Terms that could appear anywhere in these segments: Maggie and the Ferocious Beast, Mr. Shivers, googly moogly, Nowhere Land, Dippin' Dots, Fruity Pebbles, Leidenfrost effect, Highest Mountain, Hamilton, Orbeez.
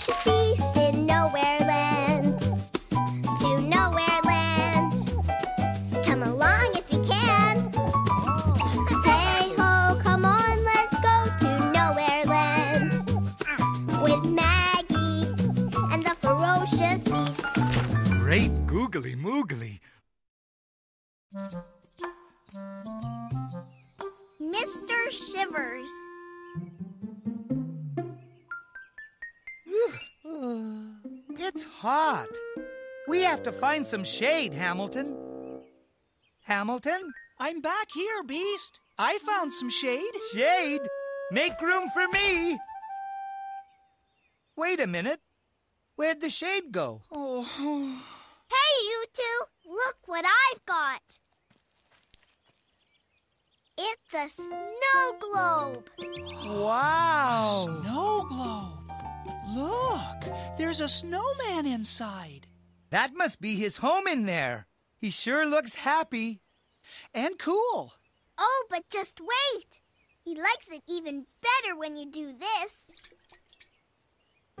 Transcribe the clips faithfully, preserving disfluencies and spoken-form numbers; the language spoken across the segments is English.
First feast in Nowhere Land, to Nowhere Land. Come along if you can. Hey ho, come on, let's go to Nowhere Land with Maggie and the ferocious beast. Great googly moogly. Mister Shivers. It's hot. We have to find some shade, Hamilton. Hamilton? I'm back here, Beast. I found some shade. Shade? Make room for me. Wait a minute. Where'd the shade go? Oh. Hey, you two. Look what I've got. It's a snow globe. Wow. A snow globe. Look, there's a snowman inside. That must be his home in there. He sure looks happy. And cool. Oh, but just wait. He likes it even better when you do this.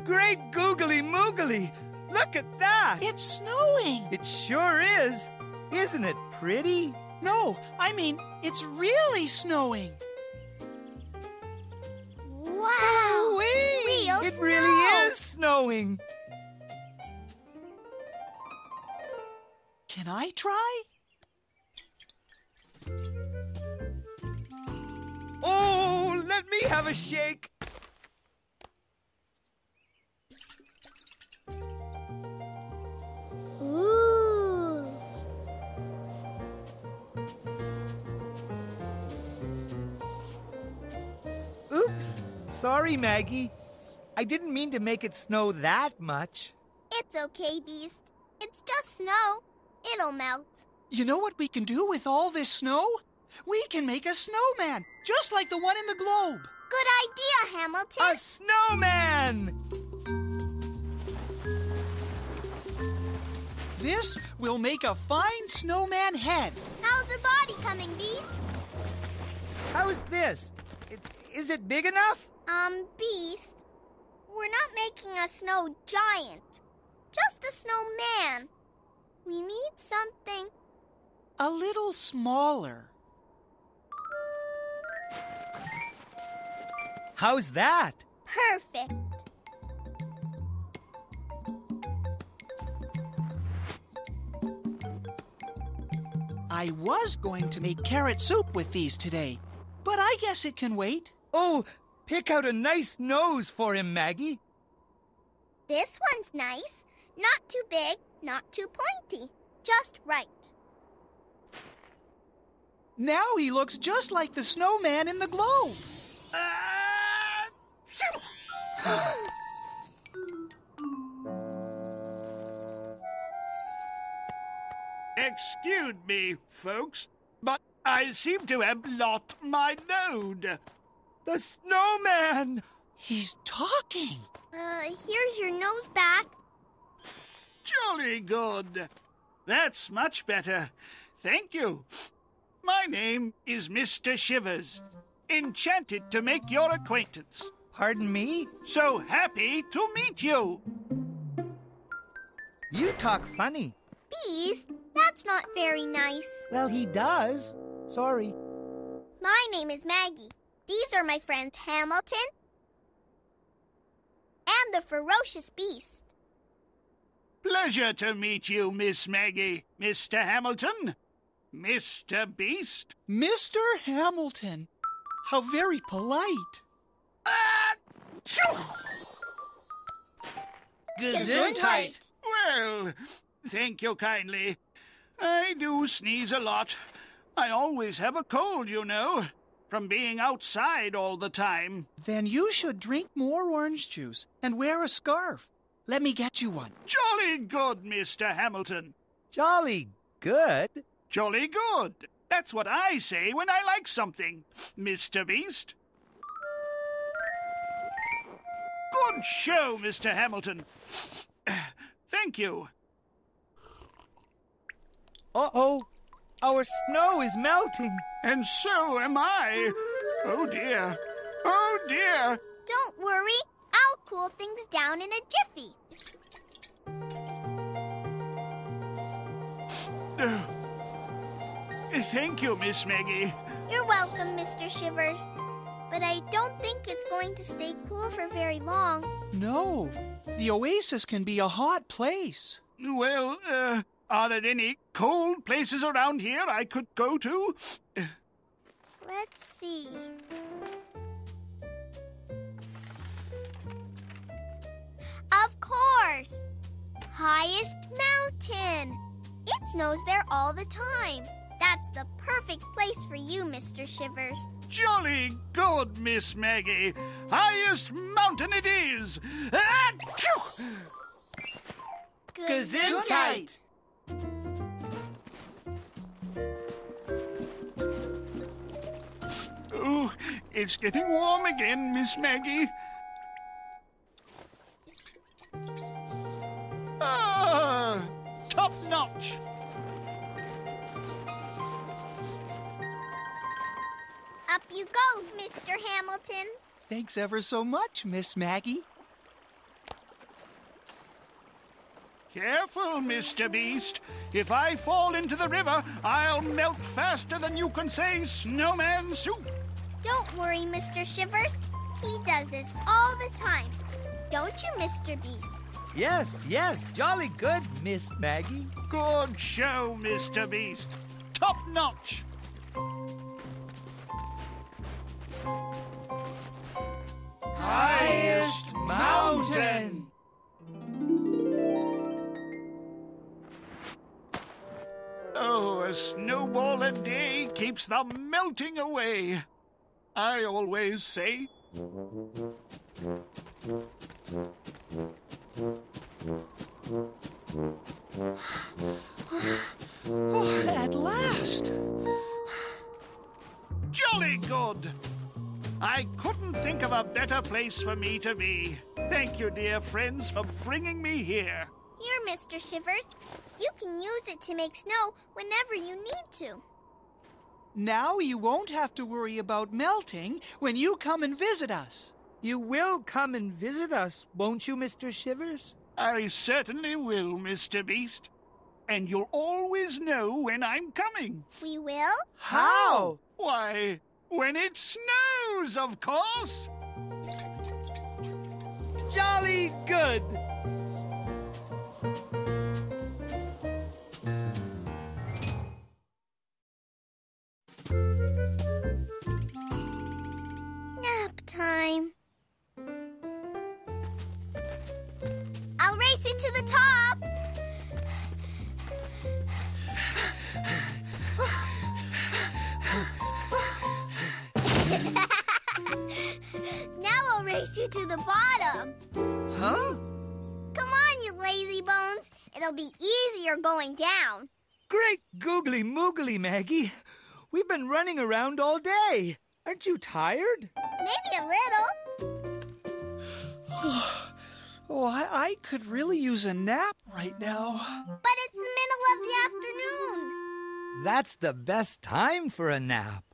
Great googly moogly. Look at that. It's snowing. It sure is. Isn't it pretty? No, I mean, it's really snowing. Wow. Ooh-wee. It snow. really is snowing. Can I try? Oh, let me have a shake. Ooh. Oops. Sorry, Maggie. I didn't mean to make it snow that much. It's okay, Beast. It's just snow. It'll melt. You know what we can do with all this snow? We can make a snowman, just like the one in the globe. Good idea, Hamilton. A snowman! This will make a fine snowman head. How's the body coming, Beast? How's this? Is it big enough? Um, Beast... We're not making a snow giant, just a snowman. We need something... a little smaller. How's that? Perfect. I was going to make carrot soup with these today, but I guess it can wait. Oh! Pick out a nice nose for him, Maggie. This one's nice. Not too big, not too pointy. Just right. Now he looks just like the snowman in the globe. Uh... Excuse me, folks, but I seem to have lost my node. The snowman! He's talking! Uh, here's your nose back. Jolly good. That's much better. Thank you. My name is Mister Shivers. Enchanted to make your acquaintance. Pardon me? So happy to meet you. You talk funny. Beast, that's not very nice. Well, he does. Sorry. My name is Maggie. These are my friends Hamilton and the ferocious beast. Pleasure to meet you, Miss Maggie, Mister Hamilton, Mister Beast. Mister Hamilton, how very polite. Ah! Gesundheit. Well, thank you kindly. I do sneeze a lot. I always have a cold, you know. From being outside all the time. Then you should drink more orange juice and wear a scarf. Let me get you one. Jolly good, Mister Hamilton. Jolly good? Jolly good. That's what I say when I like something, Mister Beast. Good show, Mister Hamilton. Thank you. Uh-oh. Our snow is melting. And so am I. Oh, dear. Oh, dear. Don't worry. I'll cool things down in a jiffy. Uh, thank you, Miss Maggie. You're welcome, Mister Shivers. But I don't think it's going to stay cool for very long. No, the oasis can be a hot place. Well, uh, are there any cold places around here I could go to? Let's see. Of course! Highest Mountain! It snows there all the time. That's the perfect place for you, Mister Shivers. Jolly good, Miss Maggie. Highest Mountain it is. Achoo! Gesundheit! Oh, it's getting warm again, Miss Maggie. Ah, top notch. Up you go, Mister Hamilton. Thanks ever so much, Miss Maggie. Careful, Mister Beast. If I fall into the river, I'll melt faster than you can say snowman soup. Don't worry, Mister Shivers. He does this all the time. Don't you, Mister Beast? Yes, yes, jolly good, Miss Maggie. Good show, Mister Beast. Top notch. Highest Mountain. Oh, a snowball a day keeps the melting away, I always say. Oh, at last! Jolly good! I couldn't think of a better place for me to be. Thank you, dear friends, for bringing me here. Here, Mister Shivers. You can use it to make snow whenever you need to. Now you won't have to worry about melting when you come and visit us. You will come and visit us, won't you, Mister Shivers? I certainly will, Mister Beast. And you'll always know when I'm coming. We will? How? Why, when it snows, of course. Jolly good. Nap time. I'll race it to the top. Now I'll race you to the bottom. Huh? Come on, you lazy bones. It'll be easier going down. Great googly moogly, Maggie. We've been running around all day. Aren't you tired? Maybe a little. Oh, I, I could really use a nap right now. But it's the middle of the afternoon. That's the best time for a nap.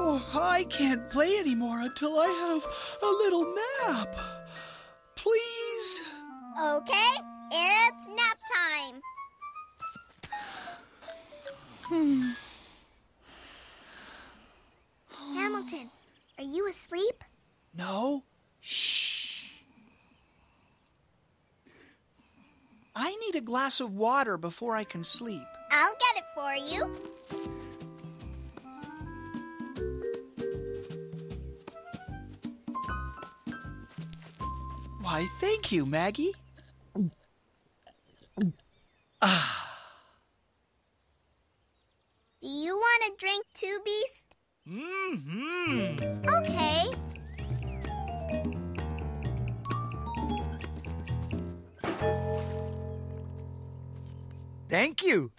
Oh, I can't play anymore until I have a little nap. Please. Okay, it's nap time. Hmm. Hamilton, are you asleep? No. Shh. I need a glass of water before I can sleep. I'll get it for you. Why, thank you, Maggie. Ah. Do you want a drink too, Beast? Mm-hmm. Okay. Thank you.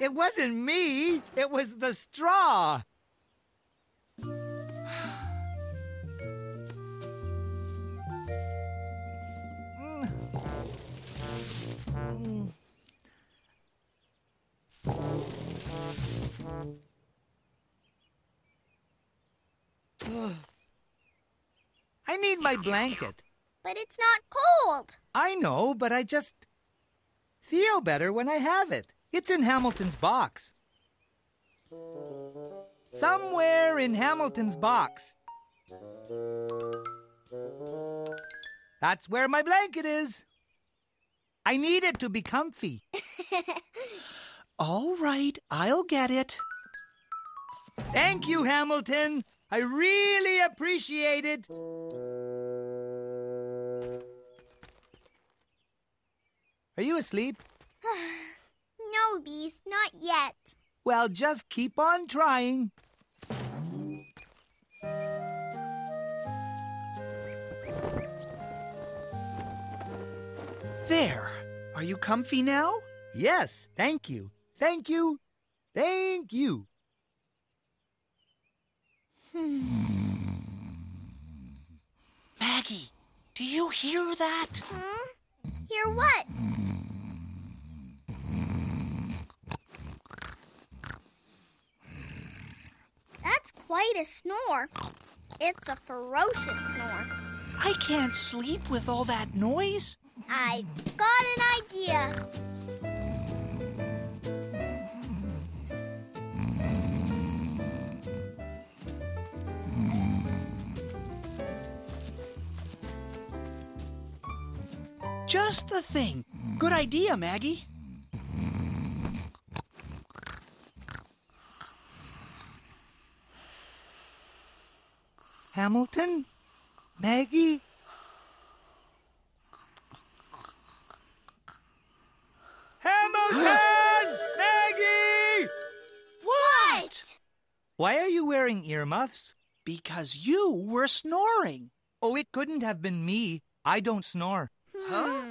It wasn't me. It was the straw. I need my blanket. But it's not cold. I know, but I just feel better when I have it. It's in Hamilton's box. Somewhere in Hamilton's box. That's where my blanket is. I need it to be comfy. All right, I'll get it. Thank you, Hamilton. I really appreciate it. Are you asleep? No, Beast, not yet. Well, just keep on trying. There. Are you comfy now? Yes, thank you. Thank you. Thank you. Maggie, do you hear that? Hmm? Hear what? That's quite a snore. It's a ferocious snore. I can't sleep with all that noise. I've got an idea. Just the thing. Good idea, Maggie. Hamilton? Maggie? Hamilton! Maggie! What? Why are you wearing earmuffs? Because you were snoring. Oh, it couldn't have been me. I don't snore. Huh?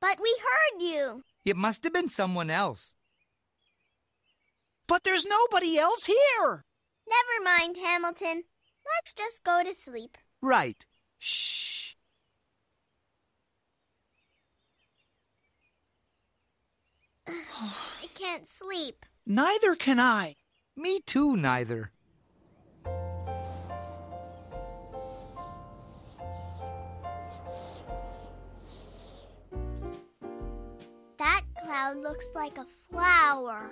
But we heard you. It must have been someone else. But there's nobody else here. Never mind, Hamilton. Let's just go to sleep. Right. Shh. I can't sleep. Neither can I. Me too, neither. Cloud looks like a flower.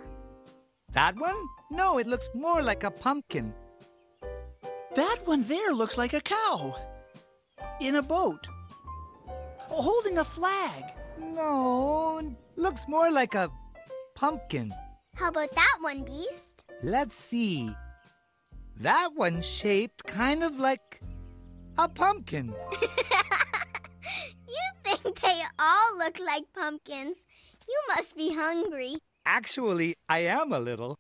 That one? No, it looks more like a pumpkin. That one there looks like a cow. In a boat. Holding a flag. No, looks more like a pumpkin. How about that one, Beast? Let's see. That one's shaped kind of like a pumpkin. You think they all look like pumpkins? You must be hungry. Actually, I am a little.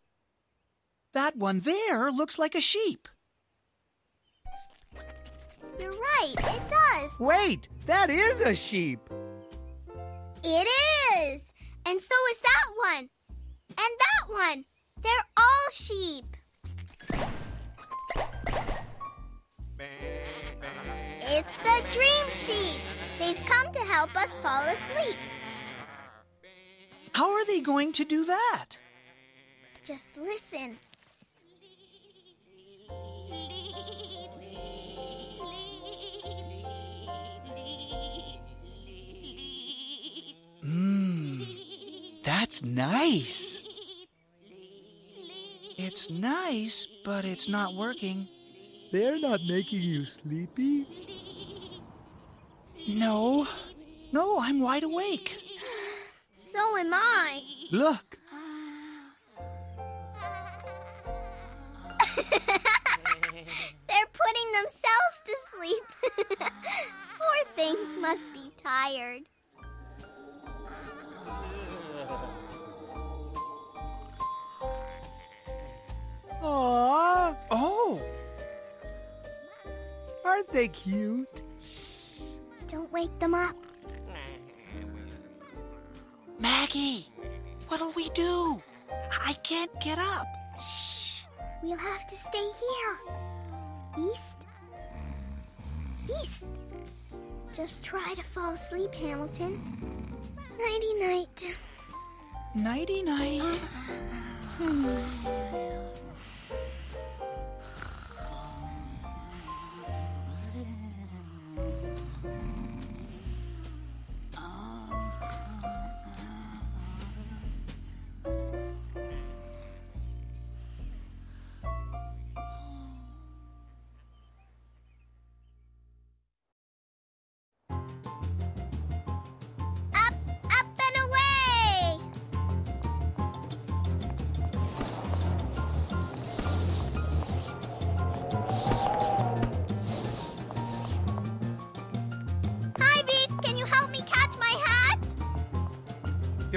That one there looks like a sheep. You're right, it does. Wait, that is a sheep. It is. And so is that one. And that one. They're all sheep. It's the dream sheep. They've come to help us fall asleep. How are they going to do that? Just listen. Mmm, that's nice. It's nice, but it's not working. They're not making you sleepy? No. No, I'm wide awake. So am I. Look. They're putting themselves to sleep. Poor things must be tired. Aww. Oh. Aren't they cute? Shh. Don't wake them up. Maggie, what'll we do? I can't get up. Shh, we'll have to stay here. Beast? Beast? Just try to fall asleep, Hamilton. Nighty-night. Nighty-night. Hmm.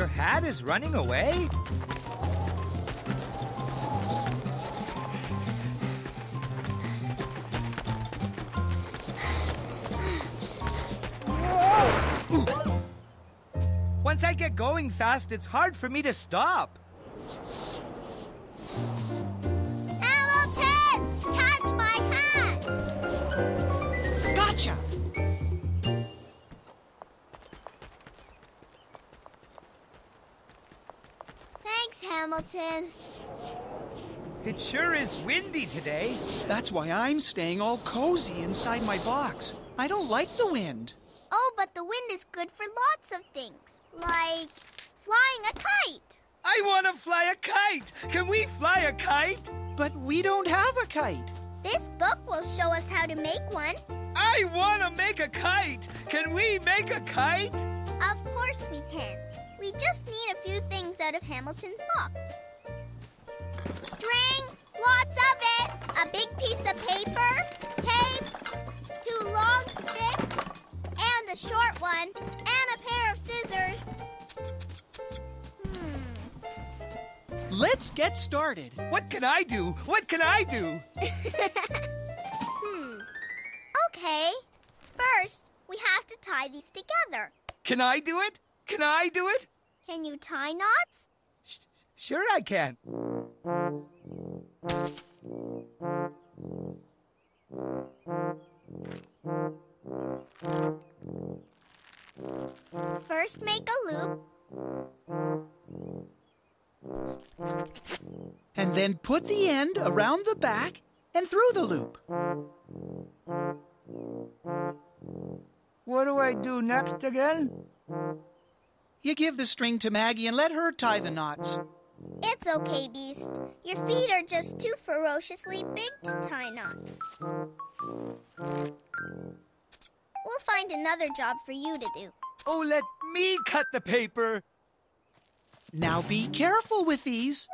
Your hat is running away? Once I get going fast, it's hard for me to stop. Hamilton! Catch my hat! Gotcha! Thanks, Hamilton. It sure is windy today. That's why I'm staying all cozy inside my box. I don't like the wind. Oh, but the wind is good for lots of things. Like flying a kite. I want to fly a kite. Can we fly a kite? But we don't have a kite. This book will show us how to make one. I want to make a kite. Can we make a kite? Of course we can. We just need a few things out of Hamilton's box. String, lots of it. A big piece of paper, tape, two long sticks, and a short one, and a pair of scissors. Hmm. Let's get started. What can I do? What can I do? hmm. Okay. First, we have to tie these together. Can I do it? Can I do it? Can you tie knots? Sh- sure I can. First, make a loop. And then put the end around the back and through the loop. What do I do next again? You give the string to Maggie and let her tie the knots. It's okay, Beast. Your feet are just too ferociously big to tie knots. We'll find another job for you to do. Oh, let me cut the paper. Now be careful with these.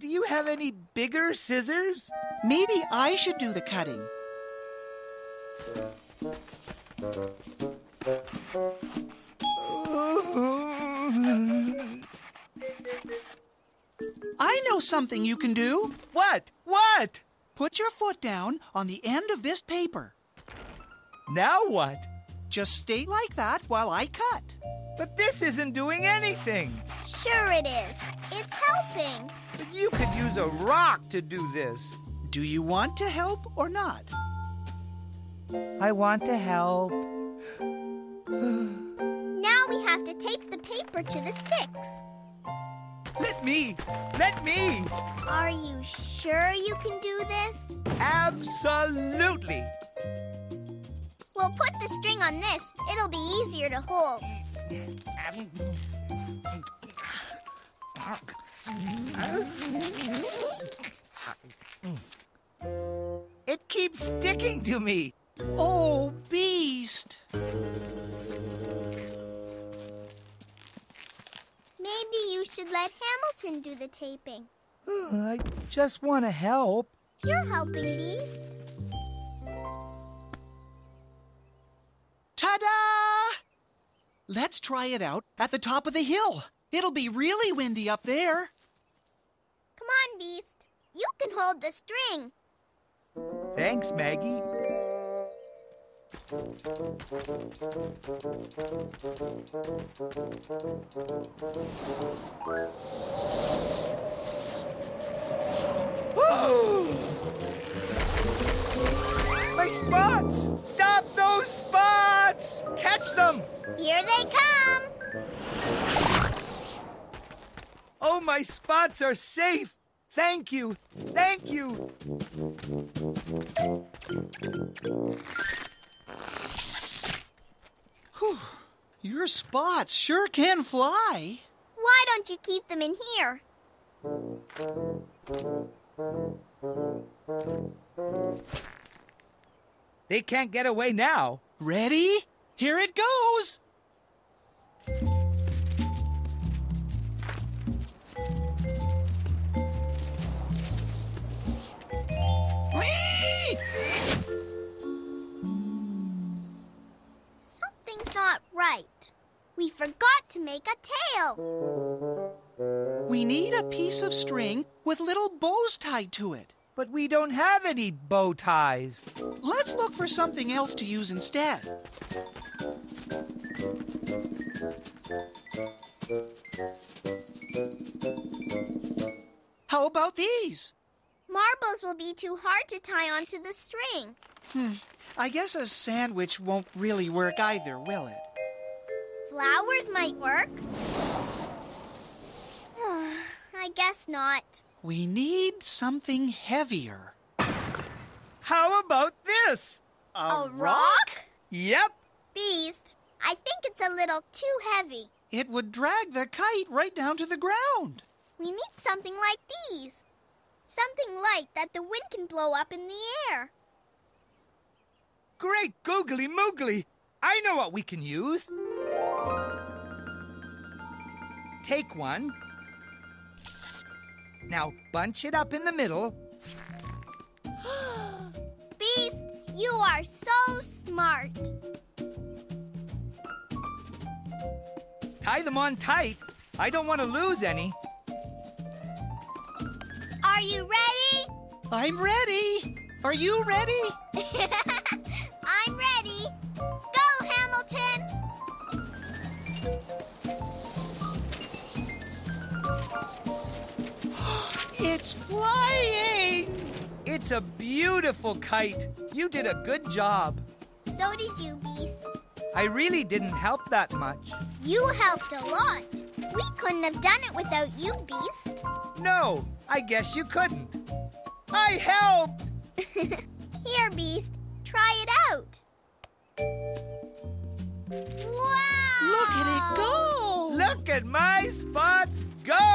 Do you have any bigger scissors? Maybe I should do the cutting. I know something you can do. What? What? Put your foot down on the end of this paper. Now what? Just stay like that while I cut. But this isn't doing anything. Sure it is. It's helping. But you could use a rock to do this. Do you want to help or not? I want to help. Now we have to tape the paper to the sticks. Let me! Let me! Are you sure you can do this? Absolutely! We'll put the string on this. It'll be easier to hold. It keeps sticking to me. Oh, Beast! Maybe you should let Hamilton do the taping. I just want to help. You're helping, Beast. Ta-da! Let's try it out at the top of the hill. It'll be really windy up there. Come on, Beast. You can hold the string. Thanks, Maggie. Whoa! My spots! Stop those spots! Catch them! Here they come! Oh, my spots are safe! Thank you! Thank you! Whew. Your spots sure can fly. Why don't you keep them in here? They can't get away now. Ready? Here it goes! Whee! make a tail. We need a piece of string with little bows tied to it. But we don't have any bow ties. Let's look for something else to use instead. How about these? Marbles will be too hard to tie onto the string. Hmm. I guess a sandwich won't really work either, will it? Flowers might work. I guess not. We need something heavier. How about this? A, a rock? rock? Yep. Beast, I think it's a little too heavy. It would drag the kite right down to the ground. We need something like these. Something light that the wind can blow up in the air. Great googly moogly! I know what we can use. Take one. Now bunch it up in the middle. Beast, you are so smart. Tie them on tight. I don't want to lose any. Are you ready? I'm ready. Are you ready? I'm ready. Go, Hamilton! It's flying! It's a beautiful kite. You did a good job. So did you, Beast. I really didn't help that much. You helped a lot. We couldn't have done it without you, Beast. No, I guess you couldn't. I helped! Here, Beast. Try it out. Wow! Look at it go! Look at my spots go!